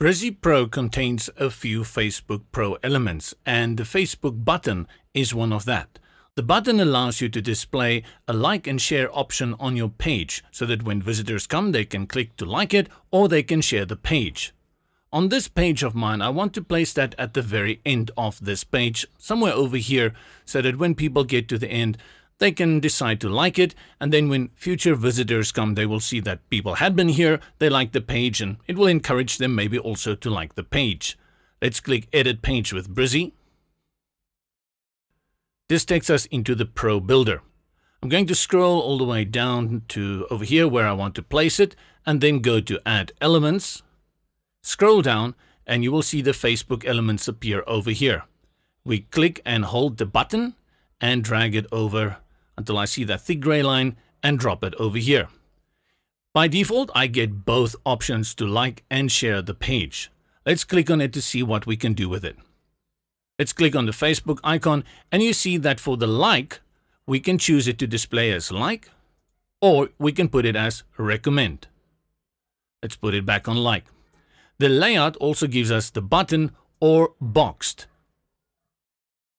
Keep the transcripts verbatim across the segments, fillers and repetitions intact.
Brizzy Pro contains a few Facebook Pro elements, and the Facebook button is one of that. The button allows you to display a like and share option on your page so that when visitors come they can click to like it or they can share the page. On this page of mine, I want to place that at the very end of this page, somewhere over here, so that when people get to the end, they can decide to like it, and then when future visitors come, they will see that people had been here, they like the page, and it will encourage them maybe also to like the page. Let's click Edit Page with Brizzy. This takes us into the Pro Builder. I'm going to scroll all the way down to over here where I want to place it, and then go to Add Elements. Scroll down, and you will see the Facebook elements appear over here. We click and hold the button and drag it over until I see that thick gray line and drop it over here. By default, I get both options to like and share the page. Let's click on it to see what we can do with it. Let's click on the Facebook icon, and you see that for the like, we can choose it to display as like, or we can put it as recommend. Let's put it back on like. The layout also gives us the button or boxed.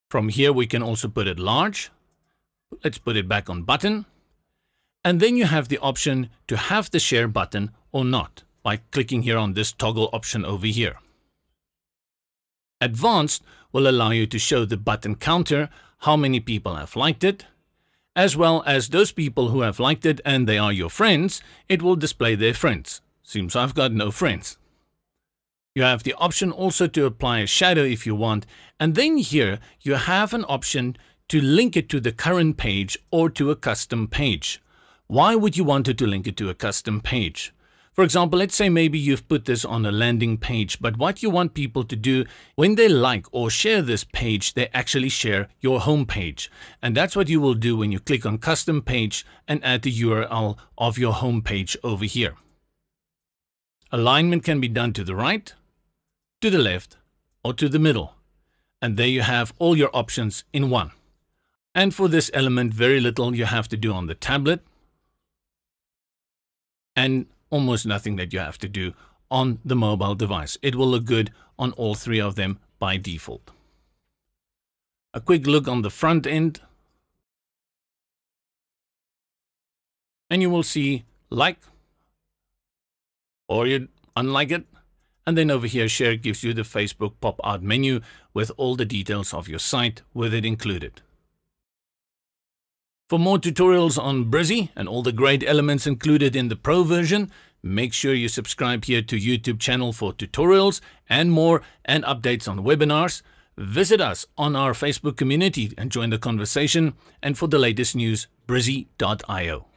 From here, we can also put it large. Let's put it back on button. And then you have the option to have the share button or not by clicking here on this toggle option over here. Advanced will allow you to show the button counter, how many people have liked it, as well as those people who have liked it and they are your friends, it will display their friends. Seems I've got no friends. You have the option also to apply a shadow if you want, and then here you have an option to link it to the current page or to a custom page. Why would you want it to link it to a custom page? For example, let's say maybe you've put this on a landing page, but what you want people to do when they like or share this page, they actually share your home page. And that's what you will do when you click on custom page and add the U R L of your home page over here. Alignment can be done to the right, to the left, or to the middle. And there you have all your options in one. And for this element, very little you have to do on the tablet and almost nothing that you have to do on the mobile device. It will look good on all three of them by default. A quick look on the front end. And you will see like or you unlike it. And then over here, Share gives you the Facebook pop-out menu with all the details of your site with it included. For more tutorials on Brizzy and all the great elements included in the Pro version, make sure you subscribe here to YouTube channel for tutorials and more and updates on webinars. Visit us on our Facebook community and join the conversation. And for the latest news, brizzy dot i o.